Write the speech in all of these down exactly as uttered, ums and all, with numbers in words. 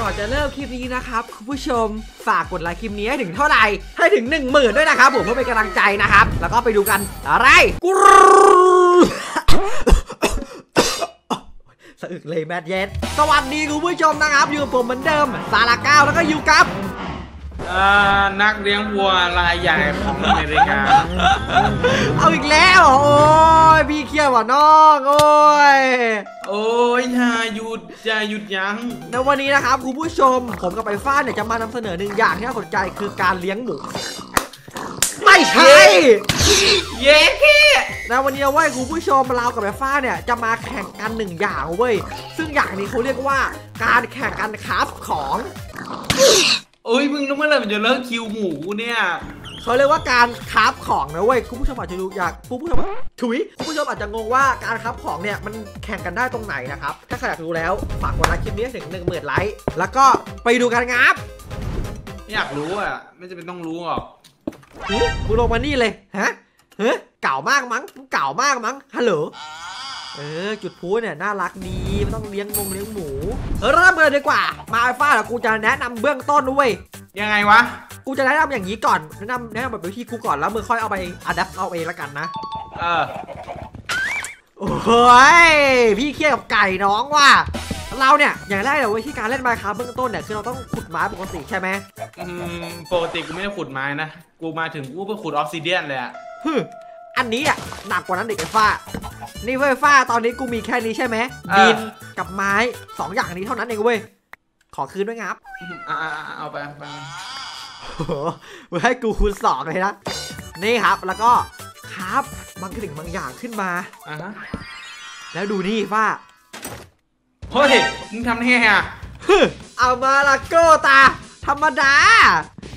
ก่อนจะเริ่มคลิปนี้นะครับคุณผู้ชมฝากกดไลค์คลิปนี้ให้ถึงเท่าไหร่ให้ถึง หนึ่งหมื่น ด้วยนะครับผมเพื่อเป็นกำลังใจนะครับแล้วก็ไปดูกันอะไรกูสะอึกเลยแมทเย็ดสวัสดีคุณผู้ชมนะครับอยู่กับผมเหมือนเดิมซาลาก้าวแล้วก็อยู่กับนักเลี้ยงวัวรายใหญ่ของอเมริกาเอาอีกแล้วโอ้ยพี่เครียดว่ะน้องโอ้ยโอ้ยอย่าหยุดอย่าหยุดยั้งแล้ววันนี้นะครับคุณผู้ชมผมกับไปฟ้าเนี่ยจะมานำเสนอหนึ่งอย่างที่น่าสนใจคือการเลี้ยงหมูไม่ใช่เย้พี่นะวันนี้เอาไว้คุณผู้ชมเรากับแม่ฟ้าเนี่ยจะมาแข่งกันหนึ่งอย่างเว้ยซึ่งอย่างนี้เขาเรียกว่าการแข่งกันคราฟของเอ้ยมึงต้องมาเลยมันจะเลิกคิวหมูเนี่ยเขาเรียกว่าการคราฟของนะเว้ยคุณผู้ชมอาจจะดูอยากคุณผู้ชมถุยคุณผู้ชมอาจจะงงว่าการคราฟของเนี่ยมันแข่งกันได้ตรงไหนนะครับถ้าใครอยากรู้แล้วฝากกดไลค์คลิปนี้ถึงหนึ่งหมื่นไลค์แล้วก็ไปดูกันงับอยากรู้อ่ะไม่จำเป็นต้องรู้หรอกกูลงมานี่เลยฮะเฮ้ยเก่ามากมั้งเก่ามากมั้งฮัลโหลเออจุดพูเนี่ยน่ารักดีไม่ต้องเลี้ยงงงเลี้ยงหมูเออเริ่มเลยดีกว่ามาไอ้ฟ้าเดี๋ยวกูจะแนะนำเบื้องต้นด้วยยังไงวะกูจะแนะนำอย่างนี้ก่อนแนะนำแนะนำแบบวิธีกูก่อนแล้วมึงค่อยเอาไปอัดแอปเอาเองละกันนะเออโอ้ยพี่เคี้ยวกับไก่น้องว่ะเราเนี่ยอย่างแรกเลยวิธีการเล่นไมค์ครับเบื้องต้นเนี่ยคือเราต้องขุดไม้ปกติใช่ไหมอืมปกติกูไม่ได้ขุดไม้นะกูมาถึงกูเพิ่งขุดออฟซิเดียนเลยอะอันนี้อ่ะหนักกว่านั้นเด็กไอ้ฟ้านี่เว้ยฟ้าตอนนี้กูมีแค่นี้ใช่ไหมดินกับไม้สองอย่างนี้เท่านั้นเองเว้ยขอคืนด้วยงับเอาไปไปโอ้โหให้กูคูณสองเลยนะนี่ครับแล้วก็ครับบางสิ่งบางอย่างขึ้นมาแล้วดูนี่ฟ้าเฮ้ยมึงทำได้ไงอ่ะเอามาละโกตาธรรมดา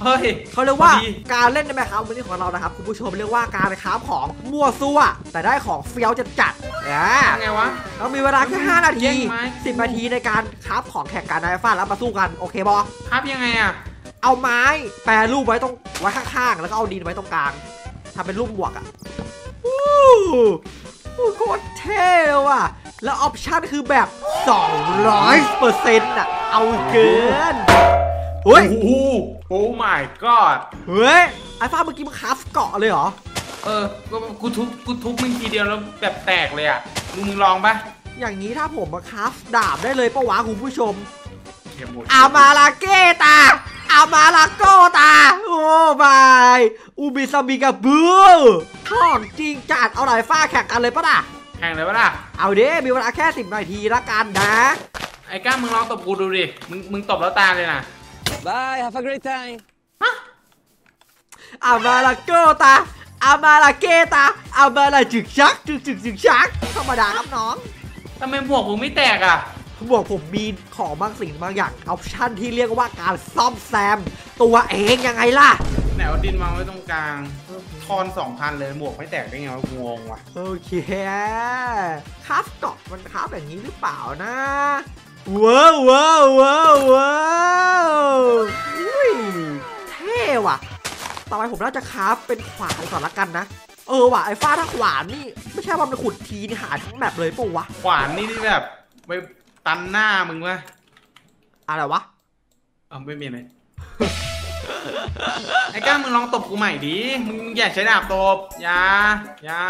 เฮ้ยเขาเรียกว่าการเล่นในแมคคาร์วันนี้ของเรานะครับคุณผู้ชมเรียกว่าการคราฟของมั่วซั่วแต่ได้ของเฟี้ยวจะจัดอ่าไงวะเรามีเวลาแค่ห้านาทีสิบนาทีในการคราฟของแข่งกันในฟาดแล้วมาสู้กันโอเคบอคราฟยังไงอ่ะเอาไม้แปรรูปไว้ตรงไว้ข้างๆแล้วก็เอาดินไว้ตรงกลางทำเป็นรูปบวกอ่ะโคตรเท่ว่ะแล้วออปชั่นคือแบบ สองร้อยเปอร์เซ็นต์ อ่ะเอาเกินโอ้โหโอ้ my god เฮ้ยไอ้ฟ้าเมื่อกี้มันคราฟเกาะเลยเหรอเออกูทุบกูทุบมึงทีเดียวแล้วแบบแตกเลยอ่ะมึงลองปะอย่างนี้ถ้าผมมาคราฟดาบได้เลยปะวะคุณผู้ชมอามาลาเกตาอามาลาโกตาโอ้ my อูบิซามิกาบูท่อนจริงจัดเอาไหนฟ้าแข่งกันเลยปะล่ะแข่งเลยปะล่ะเอาดิมีเวลาแค่สิบนาทีละกันนะไอ้ก้ามึงลองตบกูดูดิมึงมึงตบแล้วตาเลยนะBye, have a great time. อามาลาโกตาอามาลาเกตาอามาลาจึกชักจึกจึกจึกชักธรรมดาครับน้องทำไมหมวกผมไม่แตกอ่ะหมวกผมมีของบางสิ่งบางอย่างออปชั่นที่เรียกว่าการซ่อมแซมตัวเองยังไงล่ะแนวดินมาไว้ตรงกลางทอนสองพันเลยหมวกไม่แตกได้ไงวะงงว่ะโอเคคราฟเกาะมันคราฟแบบนี้หรือเปล่านะว้าวว้าวว้าวว้าวเท่ว่ะต่อไปผมน่าจะคราฟเป็นขวานก่อนละกันนะเออว่ะไอ้ฟ้าถ้าขวานนี่ไม่ใช่ว่ามันขุดทีนี่หาทั้งแบบเลยปะวะขวานนี่ที่แบบไปตันหน้ามึงวะอะไรวะอ๋อไม่มีเลยไอ้ก้ามึงลองตบกูใหม่ดิมึงอย่าใช้ดาบตบอย่าอย่า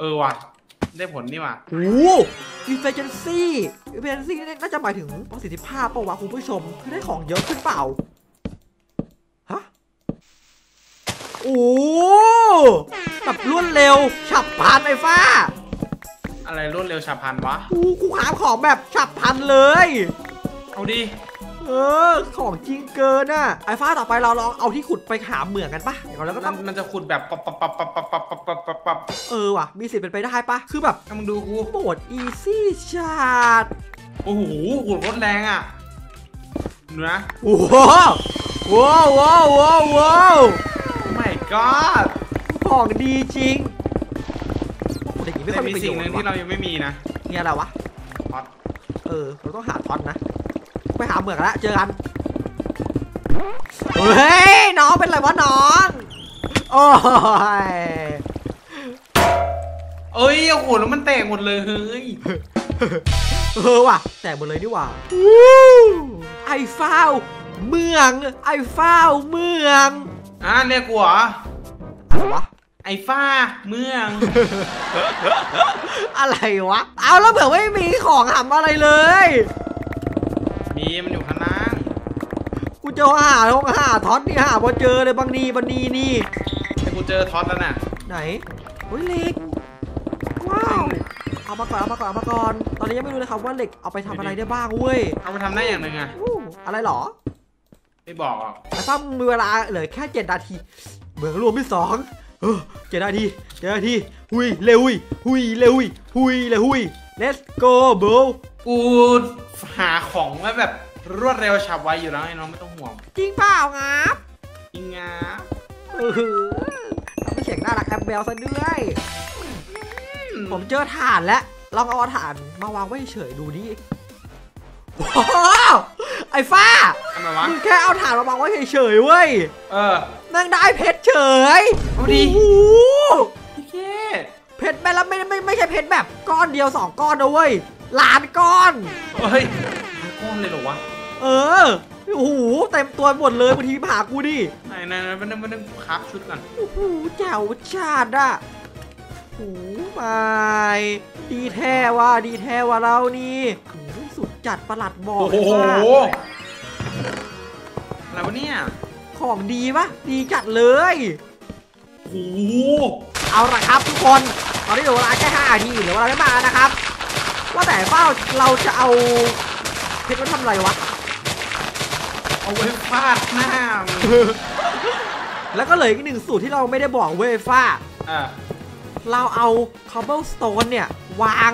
เออว่ะได้ผลนี่ว่ะโอ้ efficiency efficiency น่าจะหมายถึงประสิทธิภาพป่าววะคุณผู้ชมคือได้ของเยอะขึ้นเปล่าฮะโอ้แบบรวดเร็วฉับพลันไอ้ฟ้าอะไรรวดเร็วฉับพลันวะโอ้กูหาของแบบฉับพลันเลยเอาดิเออของจริงเกินอ่ะไอ้ฟ้าต่อไปเราลองเอาที่ขุดไปหาเหมืองกันปะเดี๋ยวเราก็ต้องมันจะขุดแบบปับปับปับปับปับปับปับปับปับเออว่ะมีสิทธิ์เป็นไปได้ปะคือแบบมึงดูกูโหมดอีซี่ชาร์ดโอ้โหขุดรถแรงอ่ะเนื้อโอ้โหว้าวว้าวว้าวว้าวไม่ก็ของดีจริงแต่ยังไม่ค่อยมีสิ่งนึงที่เรายังไม่มีนะเนี่ยอะไรวะท็อตเออเราต้องหาท็อตนะไปหาเหมืองแล้วเจอกันเฮ้ยน้องเป็นไรวะน้องโอ้ยเอ้ยโอ้โหแล้วมันแตกหมดเลยเฮ้ย เออว่ะแตกหมดเลยนี่หว่าไอ้ฟ้าวเมืองไอ้ฟ้าวเมืองอ่ะเรียกกูเหรออะไรวะไอ้ฟ้าเมืองอะไรวะเอาแล้วเผื่อไม่มีของหำอะไรเลยมีมันอยู่ข้างล่างกูเจอห่าท้องห่าท็อตนี่ห่าพอเจอเลยบางนีบางนีนี่แต่กูเจอท็อตแล้วน่ะไหนโอ้ยเหล็กว้าวเอามาก่อนเอามาก่อนเอามาก่อนตอนนี้ยังไม่รู้เลยครับว่าเหล็กเอาไปทำอะไรได้บ้างเว้ยเอาไปทำได้อย่างหนึ่งอะอะไรหรอไม่บอกอ่ะไอ้ฟ้ามีเวลาเหลือแค่เจ็ดนาทีเหมืองรวมที่สองเจ็ดนาทีเจ็ดนาทีหุยเร็วหุยหุยเร็วหุยหุยเร็วหุย let's go bro กูหาของแล้วแบบรวดเร็วฉับไวอยู่แล้วไอ้น้องไม่ต้องห่วงจริงเปล่างับจริงงับเออเอาไปเสียงน่ารักแอปเบลซะด้วยผมเจอถ่านแล้วลองเอาถ่านมาวางไว้เฉยดูดิไอ้ฟ้ามึงแค่เอาถ่านมาวางไว้เฉยเว้ยเออนั่งได้เพชรเฉยดีเพชรแบบแล้วไม่ไม่ไม่ใช่เพชรแบบก้อนเดียวสองก้อนนะเว้ยล้านก้อนเฮ้ยก้อนเลยเหรอวะเออโอ้โหเต็มตัวหมดเลยบางทีผ่ากูดิไหนไหนมันมันมันครับชุดกันโอ้โหเจ้าชาติอะโอ้ไปดีแท้ว่ะดีแท้ว่ะเรานี่สุดจัดประหลัดบอกเลยว่าอะไรวะเนี่ยของดีปะดีจัดเลยโอ้เอาละครับทุกคนตอนนี้เหลือเวลาแค่ห้านาทีเหลือเวลาไม่มากนะครับว่าแต่ว่าเราจะเอาเพชรมาทำอะไรวะเอาไว้ฟาดหน้าแล้วก็เหลืออีกหนึ่งสูตรที่เราไม่ได้บอกเว้ยฟาดเราเอา cobblestone เนี่ยวาง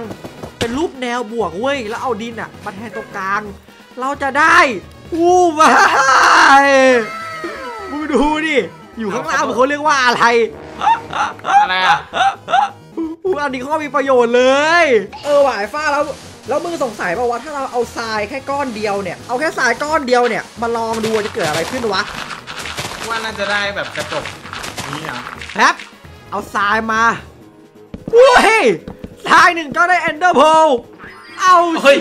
เป็นรูปแนวบวกเว้ยแล้วเอาดินอ่ะมาแทนตรงกลางเราจะได้อู้ว้ายมึงดูดิอยู่ข้างล่างเขาเรียกว่าอะไรอะไรอ่ะอู้อันนี้เขามีประโยชน์เลยเออว่ะไอ้ฟ้าแล้วแล้วมึงสงสัยป่าวว่าถ้าเราเอาทรายแค่ก้อนเดียวเนี่ยเอาแค่ทรายก้อนเดียวเนี่ยมาลองดูจะเกิดอะไรขึ้นวะว่าน่าจะได้แบบกระจกนี่นะแฮปเอาทรายมาอุ้ยทรายหนึ่งก็ได้เอนเดอร์โพลเอา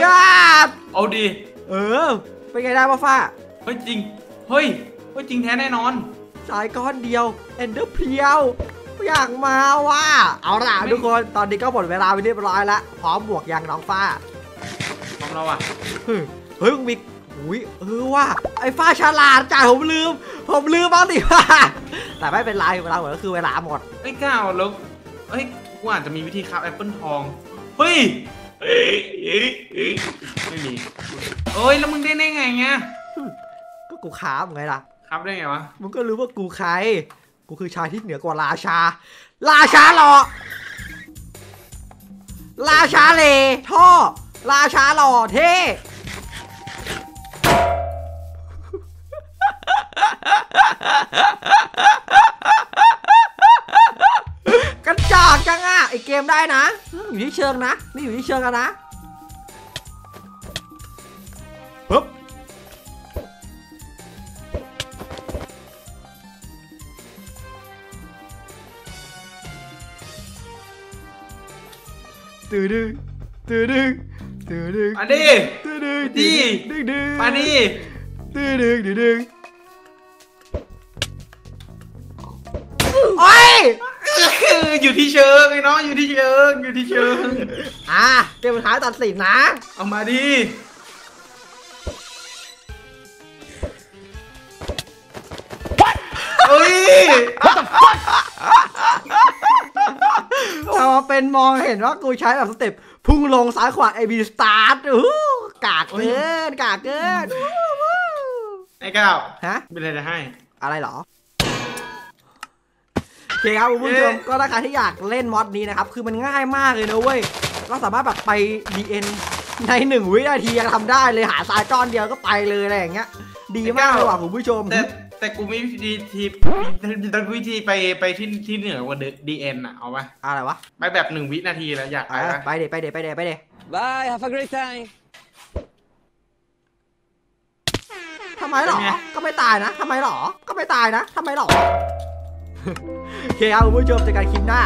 ญาติเอาดีเออเป็นไงได้ป่ะฟ้าเฮ้ยจริงเฮ้ยเฮ้ยจริงแท้แน่นอนทรายก้อนเดียวเอนเดอร์เพียวอยากมาว่ะเอาล่ะทุกคนตอนนี้ก็หมดเวลาไปเรียบร้อยแล้วพร้อมบวกยังน้องฟ้าพร้อมแล้วอ่ะเฮ้ยมึงมีอุ้ยเออว่ะไอ้ฟ้าฉลาดจ่ายผมลืมผมลืมบ้างสิว่าแต่ไม่เป็นไรเวลาหมดก็คือเวลาหมดไอ้ก้าวแล้วเฮ้ยกูอาจจะมีวิธีครับแอปเปิลทองเฮ้ยไม่มีเอ้ยแล้วมึงได้ได้ไงเงี้ยก็กูค้าไงล่ะครับได้ไงวะมึงก็รู้ว่ากูใครกูคือชายที่เหนือกว่าราชาราชาหล่อราชาเลท่อราชาหล่อเท่กันจอกจังอ่ะไอเกมได้นะอยู่ที่เชิงนะนี่อยู่ที่เชิงกันนะปึ๊บตื่นดึงตื่นดึงตื่นดึงอันนี้ตื่นดึงดีดึงดึงอันนี้ตื่นดึงดึงโอ้ยอยู่ที่เชิงไอ้น้องอยู่ที่เชิงอยู่ที่เชิงอ่ะเกมสุดท้ายตัดสินนะเอามาดิเฮ้ยเอามาเป็นมองเห็นว่ากูใช้แบบสเต็ปพุ่งลงซ้ายขวา เอ บี start กากเกินกากเกินไอ้เก้าฮะเป็นอะไรจะให้อะไรหรอโอเคครับคุณผู้ชมก็ถ้าใครที่อยากเล่นมอดนี้นะครับคือมันง่ายมากเลยนะเว้ยเราสามารถแบบไป ดี เอ็น ในหนึ่งวินาทียังทำได้เลยหาทรายก้อนเดียวก็ไปเลยอะไรอย่างเงี้ยดีมากเลยว่ะคุณผู้ชมแต่แต่กูมีวิธีวิธีไปไปที่ที่เหนือกว่า ดี เอ็น อ่ะเอาป่ะอะไรวะไปแบบหนึ่งวินาทีแล้วอยากไปไปเดี๋ยวไปเดี๋ยวไปเดี๋ยวไปเดี๋ยว Bye have a great time ทำไมหรอก็ไม่ตายนะทำไมหรอก็ไม่ตายนะทำไมหรอโอเคครับคุณผู้ชมเจอกันคลิปหน้า